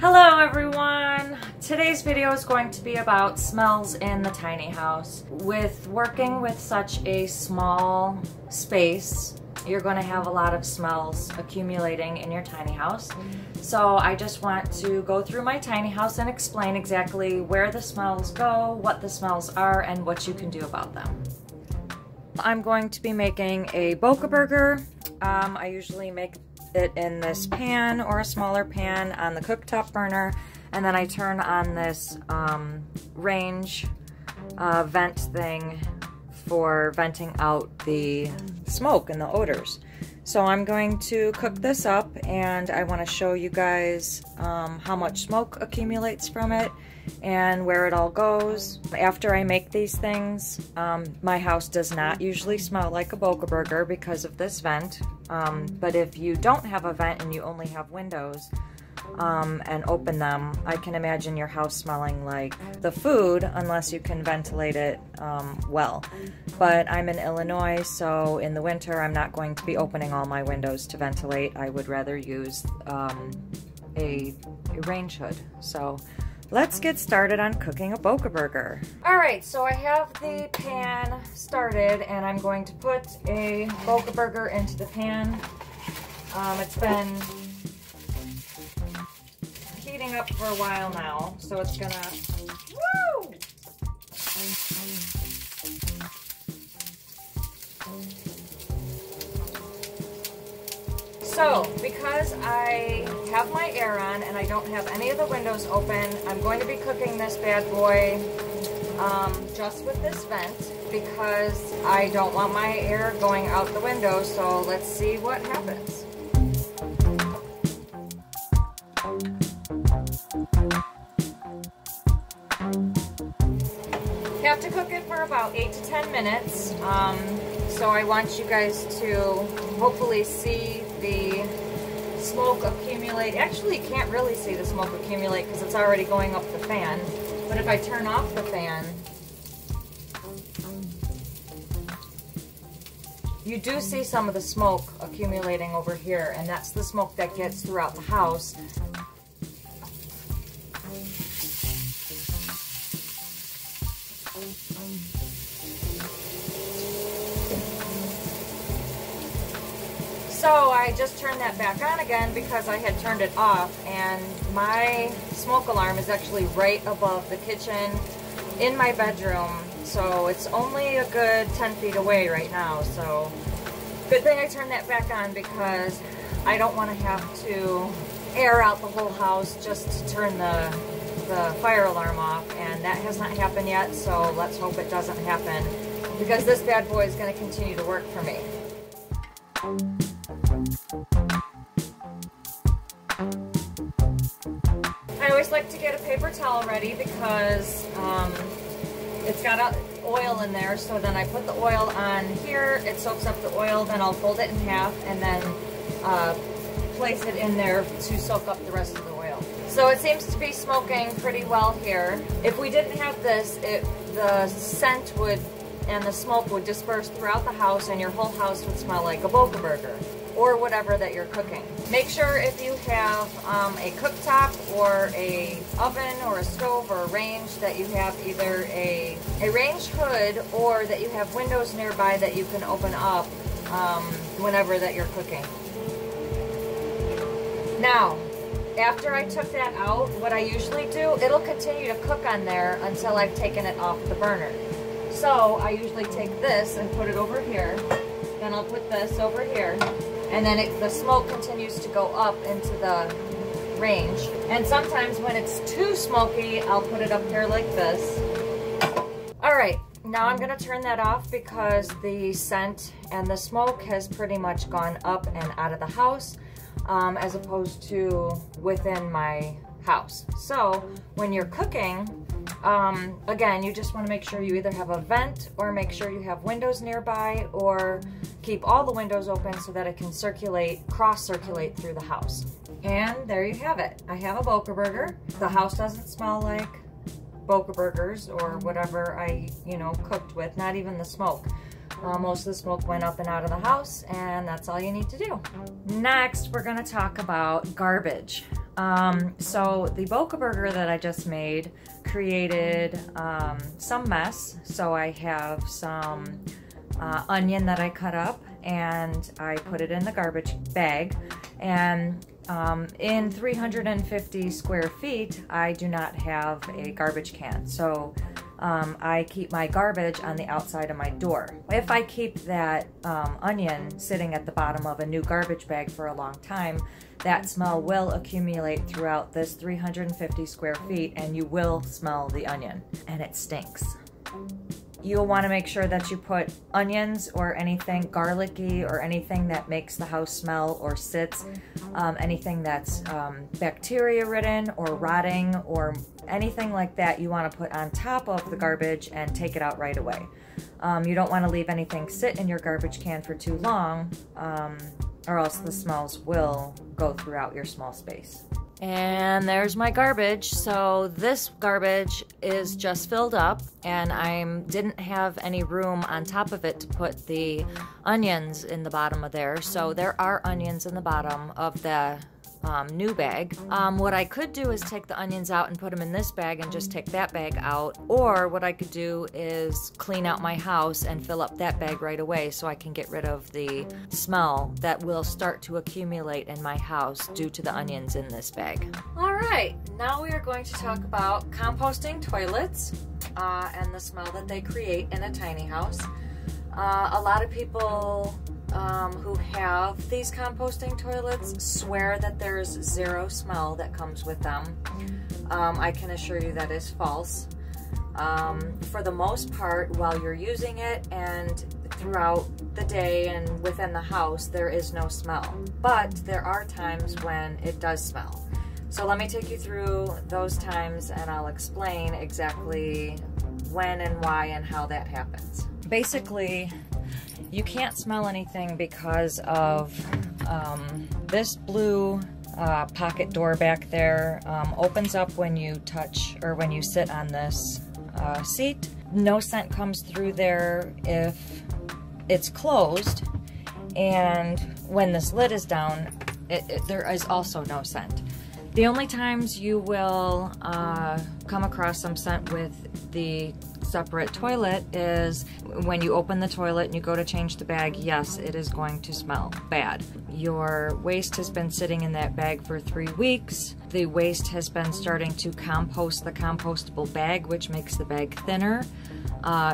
Hello everyone! Today's video is going to be about smells in the tiny house. With working with such a small space, you're going to have a lot of smells accumulating in your tiny house. So I just want to go through my tiny house and explain exactly where the smells go, what the smells are, and what you can do about them. I'm going to be making a Boca burger. I usually make it in this pan or a smaller pan on the cooktop burner, and then I turn on this range vent thing for venting out the smoke and the odors. So I'm going to cook this up, and I want to show you guys how much smoke accumulates from it and where it all goes. After I make these things, my house does not usually smell like a Boca burger because of this vent, but if you don't have a vent and you only have windows and open them, I can imagine your house smelling like the food unless you can ventilate it well. But I'm in Illinois, so in the winter I'm not going to be opening all my windows to ventilate. I would rather use a range hood. So let's get started on cooking a Boca burger. Alright, so I have the pan started, and I'm going to put a Boca burger into the pan. It's been heating up for a while now, so it's gonna... Woo! So, because I have my air on and I don't have any of the windows open, I'm going to be cooking this bad boy just with this vent because I don't want my air going out the window, so let's see what happens. Have to cook it for about 8 to 10 minutes, so I want you guys to hopefully see the smoke accumulate. Actually, you can't really see the smoke accumulate because it's already going up the fan, but if I turn off the fan, you do see some of the smoke accumulating over here, and that's the smoke that gets throughout the house. So I just turned that back on again because I had turned it off, and my smoke alarm is actually right above the kitchen in my bedroom, so it's only a good 10 feet away right now. So good thing I turned that back on because I don't want to have to air out the whole house just to turn the fire alarm off, and that has not happened yet, so let's hope it doesn't happen because this bad boy is going to continue to work for me. I always like to get a paper towel ready because it's got oil in there, so then I put the oil on here, it soaks up the oil, then I'll fold it in half and then place it in there to soak up the rest of the oil. So it seems to be smoking pretty well here. If we didn't have this, the scent would and the smoke would disperse throughout the house, and your whole house would smell like a Boca burger or whatever that you're cooking. Make sure if you have a cooktop or a oven or a stove or a range that you have either a range hood or that you have windows nearby that you can open up whenever that you're cooking. Now, after I took that out, what I usually do, it'll continue to cook on there until I've taken it off the burner. So I usually take this and put it over here, then I'll put this over here, and then the smoke continues to go up into the range. And sometimes when it's too smoky, I'll put it up here like this. Alright, now I'm going to turn that off because the scent and the smoke has pretty much gone up and out of the house, as opposed to within my house. So when you're cooking, again, you just want to make sure you either have a vent or make sure you have windows nearby or keep all the windows open so that it can circulate, cross-circulate through the house. And there you have it. I have a Boca burger. The house doesn't smell like Boca burgers or whatever I, cooked with, not even the smoke. Most of the smoke went up and out of the house, and that's all you need to do. Next, we're going to talk about garbage. So the Boca burger that I just made created some mess. So I have some onion that I cut up and I put it in the garbage bag. And in 350 square feet, I do not have a garbage can. So I keep my garbage on the outside of my door. If I keep that onion sitting at the bottom of a new garbage bag for a long time, that smell will accumulate throughout this 350 square feet and you will smell the onion, and it stinks. You'll want to make sure that you put onions or anything garlicky or anything that makes the house smell or sits, anything that's bacteria ridden or rotting or anything like that, you want to put on top of the garbage and take it out right away. You don't want to leave anything sit in your garbage can for too long, or else the smells will go throughout your small space. And there's my garbage. So this garbage is just filled up and I didn't have any room on top of it to put the onions in the bottom of there. So there are onions in the bottom of the new bag. What I could do is take the onions out and put them in this bag and just take that bag out. Or what I could do is clean out my house and fill up that bag right away so I can get rid of the smell that will start to accumulate in my house due to the onions in this bag. All right, now we are going to talk about composting toilets and the smell that they create in a tiny house. A lot of people who have these composting toilets swear that there's zero smell that comes with them. I can assure you that is false. For the most part, while you're using it and throughout the day and within the house, there is no smell. But there are times when it does smell. So let me take you through those times and I'll explain exactly when and why and how that happens. Basically, you can't smell anything because of this blue pocket door back there opens up when you touch or when you sit on this seat. No scent comes through there if it's closed, and when this lid is down, there is also no scent. The only times you will come across some scent with the separate toilet is when you open the toilet and you go to change the bag. Yes, it is going to smell bad. Your waste has been sitting in that bag for 3 weeks. The waste has been starting to compost the compostable bag, which makes the bag thinner.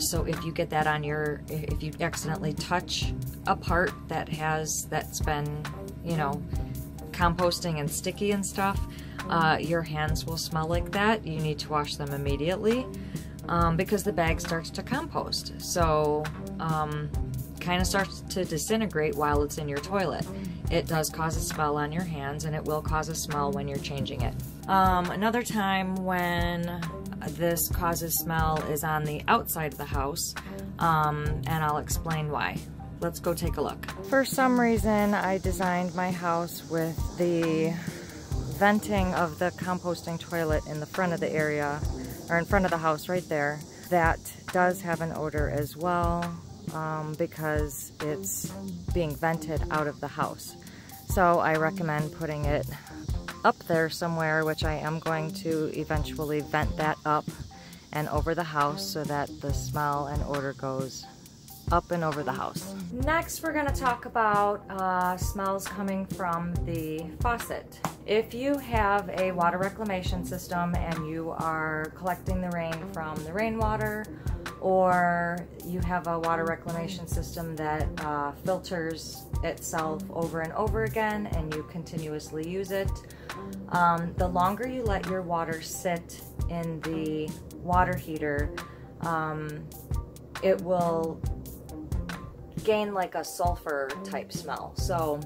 So if you get that on your, if you accidentally touch a part that has, that's been, you know, composting and sticky and stuff, your hands will smell like that. You need to wash them immediately. Because the bag starts to compost, so kind of starts to disintegrate while it's in your toilet. It does cause a smell on your hands, and it will cause a smell when you're changing it. Another time when this causes smell is on the outside of the house, and I'll explain why. Let's go take a look. For some reason, I designed my house with the venting of the composting toilet in the front of the area, or in front of the house right there. That does have an odor as well because it's being vented out of the house. So I recommend putting it up there somewhere, which I am going to eventually vent that up and over the house so that the smell and odor goes up and over the house. Next, we're gonna talk about smells coming from the faucet. If you have a water reclamation system and you are collecting the rain from the rainwater, or you have a water reclamation system that filters itself over and over again and you continuously use it, the longer you let your water sit in the water heater, it will gain like a sulfur type smell. So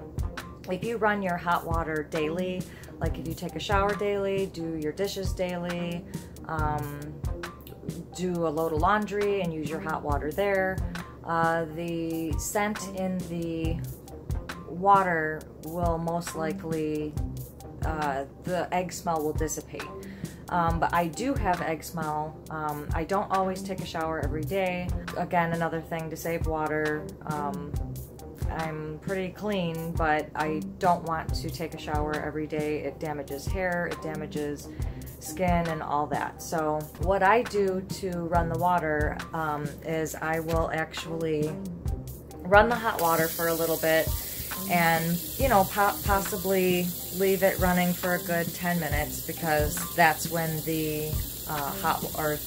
if you run your hot water daily, like if you take a shower daily, do your dishes daily, do a load of laundry and use your hot water there, the scent in the water will most likely, the egg smell will dissipate. But I do have egg smell. I don't always take a shower every day. Again, another thing to save water. I'm pretty clean, but I don't want to take a shower every day. It damages hair, it damages skin and all that. So what I do to run the water is I will actually run the hot water for a little bit and, you know, possibly leave it running for a good 10 minutes because that's when the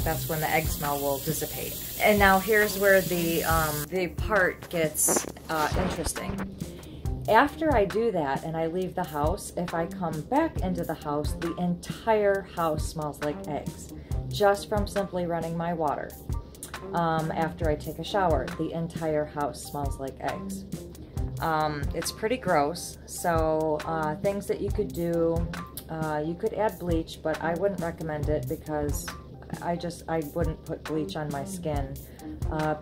that's when the egg smell will dissipate. And now here's where the part gets interesting. After I do that and I leave the house, if I come back into the house, the entire house smells like eggs, just from simply running my water. After I take a shower, the entire house smells like eggs. It's pretty gross, so things that you could do, you could add bleach, but I wouldn't recommend it because I wouldn't put bleach on my skin.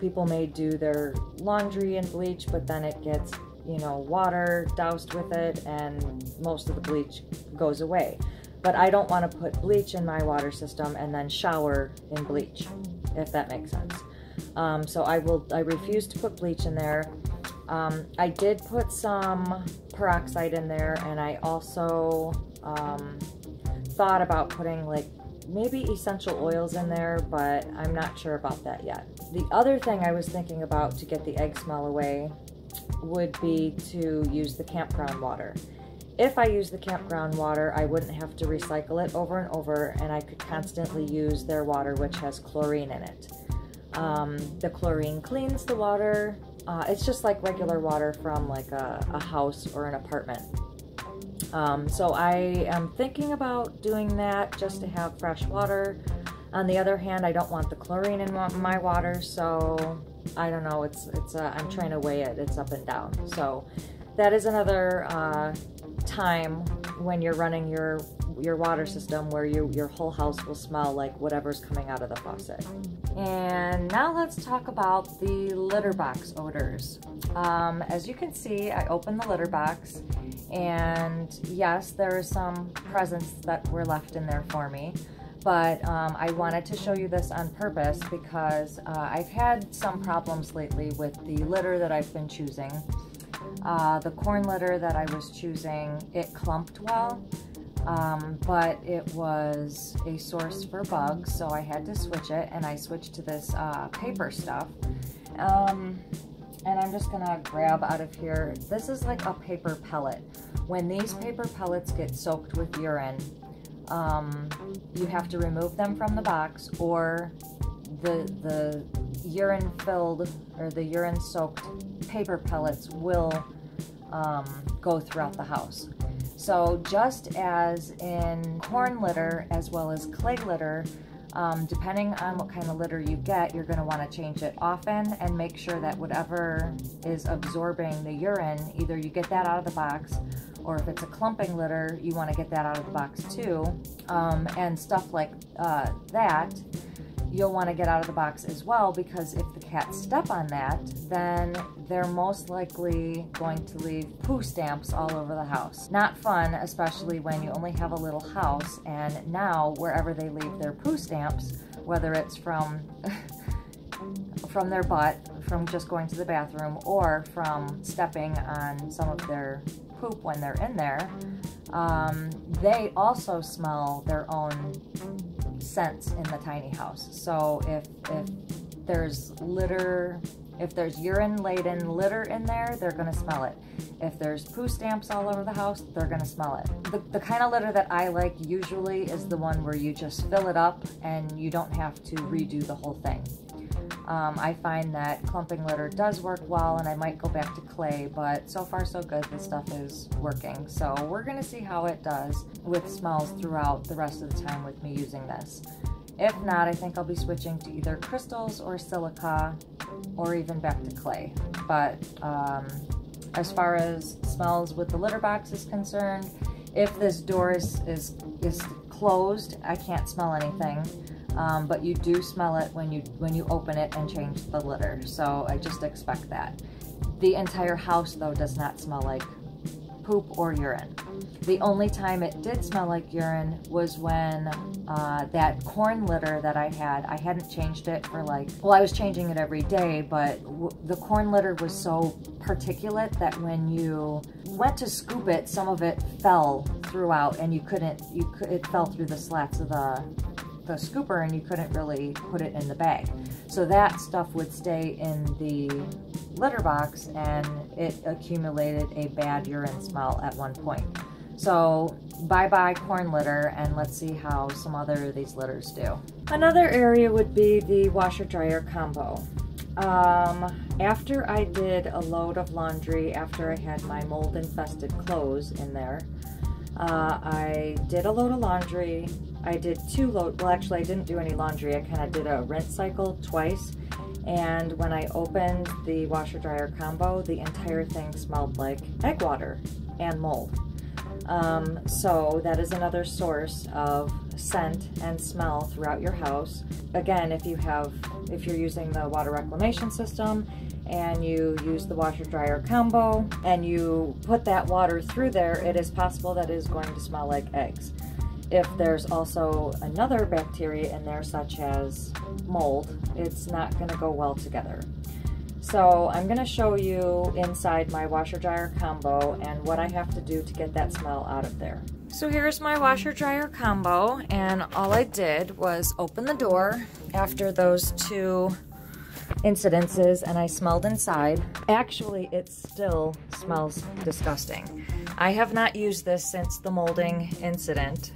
People may do their laundry in bleach, but then it gets, you know, water doused with it and most of the bleach goes away. But I don't want to put bleach in my water system and then shower in bleach, if that makes sense. So I refuse to put bleach in there. I did put some peroxide in there, and I also thought about putting like maybe essential oils in there, but I'm not sure about that yet. The other thing I was thinking about to get the egg smell away would be to use the campground water. If I use the campground water, I wouldn't have to recycle it over and over, and I could constantly use their water, which has chlorine in it. The chlorine cleans the water. It's just like regular water from like a house or an apartment. So I am thinking about doing that just to have fresh water. On the other hand, I don't want the chlorine in my water, so I don't know. I'm trying to weigh it. It's up and down. So that is another time when you're running your water system where your whole house will smell like whatever's coming out of the faucet. And now let's talk about the litter box odors. As you can see, I opened the litter box, and yes, there are some presents that were left in there for me, but I wanted to show you this on purpose because I've had some problems lately with the litter that I've been choosing. The corn litter that I was choosing, it clumped well, but it was a source for bugs, so I had to switch it, and I switched to this paper stuff. And I'm just gonna grab out of here. This is like a paper pellet. When these paper pellets get soaked with urine, you have to remove them from the box, or the urine-filled or the urine-soaked paper pellets will go throughout the house. So just as in corn litter as well as clay litter, depending on what kind of litter you get, you're going to want to change it often and make sure that whatever is absorbing the urine, either you get that out of the box, or if it's a clumping litter, you want to get that out of the box too. And stuff like that, you'll want to get out of the box as well, because if the cats step on that, then they're most likely going to leave poo stamps all over the house. Not fun, especially when you only have a little house, and now wherever they leave their poo stamps, whether it's from from their butt, from just going to the bathroom, or from stepping on some of their poop when they're in there, they also smell their own scents in the tiny house. So if there's litter, if there's urine-laden litter in there, they're going to smell it. If there's poo stamps all over the house, they're going to smell it. The kind of litter that I like usually is the one where you just fill it up and you don't have to redo the whole thing. I find that clumping litter does work well, and I might go back to clay, but so far so good, this stuff is working. So we're going to see how it does with smells throughout the rest of the time with me using this. If not, I think I'll be switching to either crystals or silica or even back to clay. But as far as smells with the litter box is concerned, if this door is closed, I can't smell anything. But you do smell it when you open it and change the litter, so I just expect that. The entire house, though, does not smell like poop or urine. The only time it did smell like urine was when that corn litter that I hadn't changed it for like, well, I was changing it every day, but the corn litter was so particulate that when you went to scoop it, some of it fell throughout and it fell through the slats of the scooper and you couldn't really put it in the bag. So that stuff would stay in the litter box and it accumulated a bad urine smell at one point. So bye-bye corn litter, and let's see how some other of these litters do. Another area would be the washer-dryer combo. After I did a load of laundry, after I had my mold-infested clothes in there, I did a load of laundry. I did well actually I didn't do any laundry, I kind of did a rinse cycle twice, and when I opened the washer-dryer combo, the entire thing smelled like egg water and mold. So that is another source of scent and smell throughout your house. Again, if you're using the water reclamation system and you use the washer-dryer combo and you put that water through there, it is possible that it is going to smell like eggs. If there's also another bacteria in there, such as mold, it's not going to go well together. So I'm going to show you inside my washer-dryer combo and what I have to do to get that smell out of there. So here's my washer-dryer combo, and all I did was open the door after those two incidences and I smelled inside. Actually, it still smells disgusting. I have not used this since the molding incident,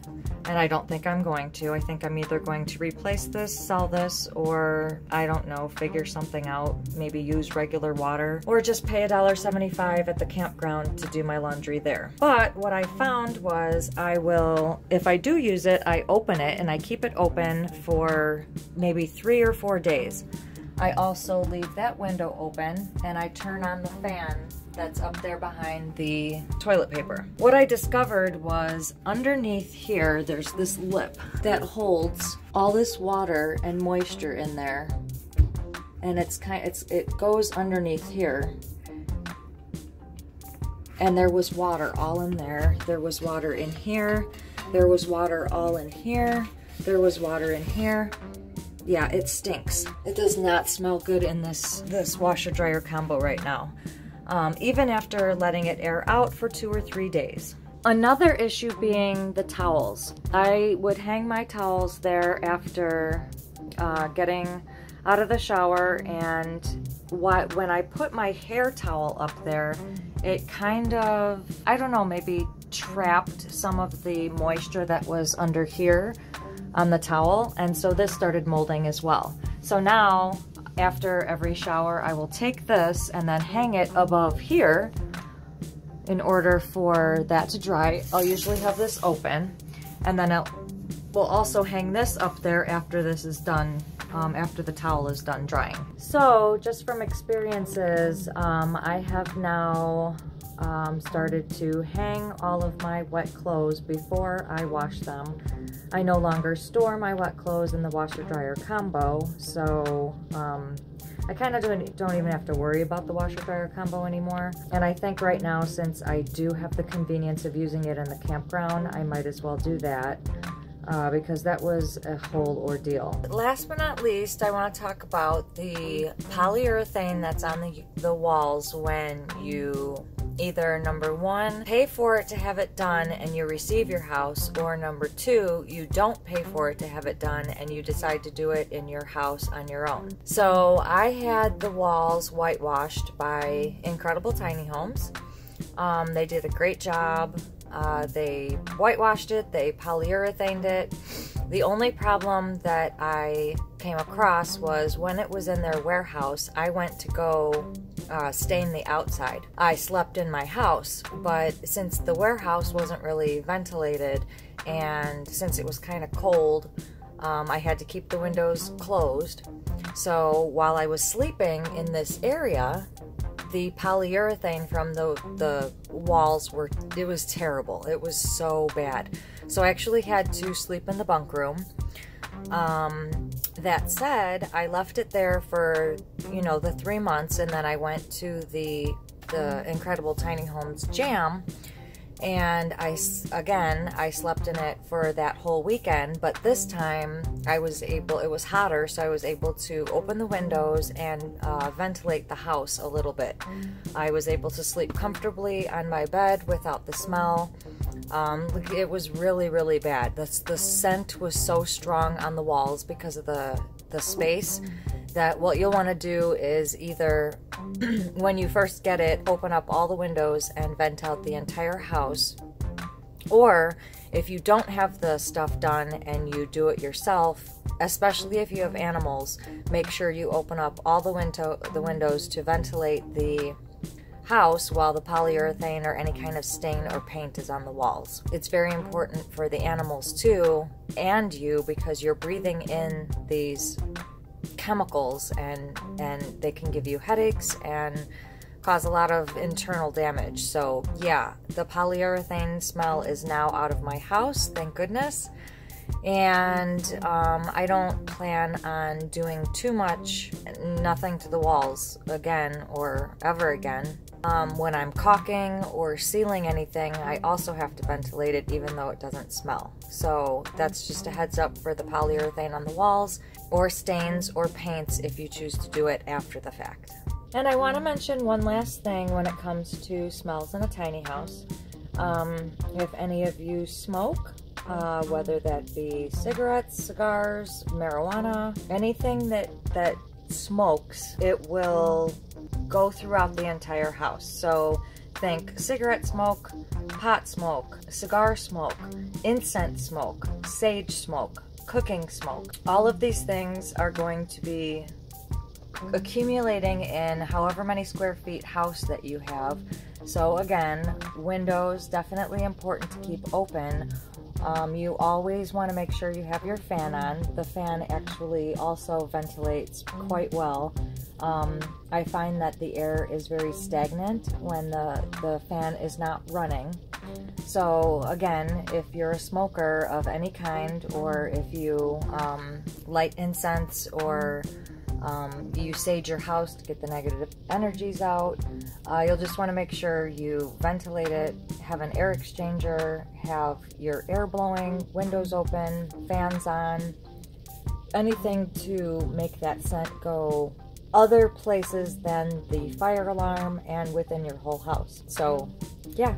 and I don't think I'm going to. I think I'm either going to replace this, sell this, or I don't know, figure something out, maybe use regular water, or just pay $1.75 at the campground to do my laundry there. But what I found was if I do use it, I open it and I keep it open for maybe 3 or 4 days. I also leave that window open and I turn on the fan that's up there behind the toilet paper. What I discovered was underneath here, there's this lip that holds all this water and moisture in there. And it goes underneath here. And there was water all in there. There was water in here. There was water all in here. There was water in here. Yeah, it stinks. It does not smell good in this washer-dryer combo right now. Even after letting it air out for 2 or 3 days. Another issue being the towels. I would hang my towels there after getting out of the shower, and when I put my hair towel up there, it kind of, I don't know, maybe trapped some of the moisture that was under here on the towel, and so this started molding as well. So now, after every shower, I will take this and then hang it above here in order for that to dry. I'll usually have this open, and then we'll also hang this up there after this is done, after the towel is done drying. So just from experiences, I have now started to hang all of my wet clothes before I wash them. I no longer store my wet clothes in the washer-dryer combo, so I kind of don't even have to worry about the washer-dryer combo anymore. And I think right now, since I do have the convenience of using it in the campground, I might as well do that because that was a whole ordeal. Last but not least, I want to talk about the polyurethane that's on the walls when you either, number one, pay for it to have it done and you receive your house, or number two, you don't pay for it to have it done and you decide to do it in your house on your own. So I had the walls whitewashed by Incredible Tiny Homes. They did a great job. They whitewashed it, they polyurethaned it. The only problem that I came across was when it was in their warehouse, I went to go stain the outside. I slept in my house, but since the warehouse wasn't really ventilated and since it was kind of cold, I had to keep the windows closed. So while I was sleeping in this area, the polyurethane from the walls it was terrible. It was so bad. So I actually had to sleep in the bunk room. That said, I left it there for, you know, the 3 months, and then I went to the Incredible Tiny Homes Jam And I slept in it for that whole weekend, but this time it was hotter, so I was able to open the windows and ventilate the house a little bit. I was able to sleep comfortably on my bed without the smell. It was really, really bad. The scent was so strong on the walls because of the space that what you'll want to do is either when you first get it, open up all the windows and vent out the entire house. Or if you don't have the stuff done and you do it yourself, especially if you have animals, make sure you open up all the windows to ventilate the house while the polyurethane or any kind of stain or paint is on the walls. It's very important for the animals too, and you, because you're breathing in these chemicals and they can give you headaches and cause a lot of internal damage. So yeah, the polyurethane smell is now out of my house, thank goodness. And I don't plan on doing too much, nothing to the walls again or ever again. When I'm caulking or sealing anything, I also have to ventilate it even though it doesn't smell. So that's just a heads up for the polyurethane on the walls or stains or paints if you choose to do it after the fact. And I want to mention one last thing when it comes to smells in a tiny house. If any of you smoke, whether that be cigarettes, cigars, marijuana, anything that smokes, it will go throughout the entire house. So think cigarette smoke, pot smoke, cigar smoke, incense smoke, sage smoke, cooking smoke. All of these things are going to be accumulating in however many square feet house that you have. So again, windows, definitely important to keep open. You always want to make sure you have your fan on. The fan actually also ventilates quite well. I find that the air is very stagnant when the fan is not running. So again, if you're a smoker of any kind, or if you light incense, or you sage your house to get the negative energies out, you'll just want to make sure you ventilate it, have an air exchanger, have your air blowing, windows open, fans on, anything to make that scent go other places than the fire alarm and within your whole house. So yeah.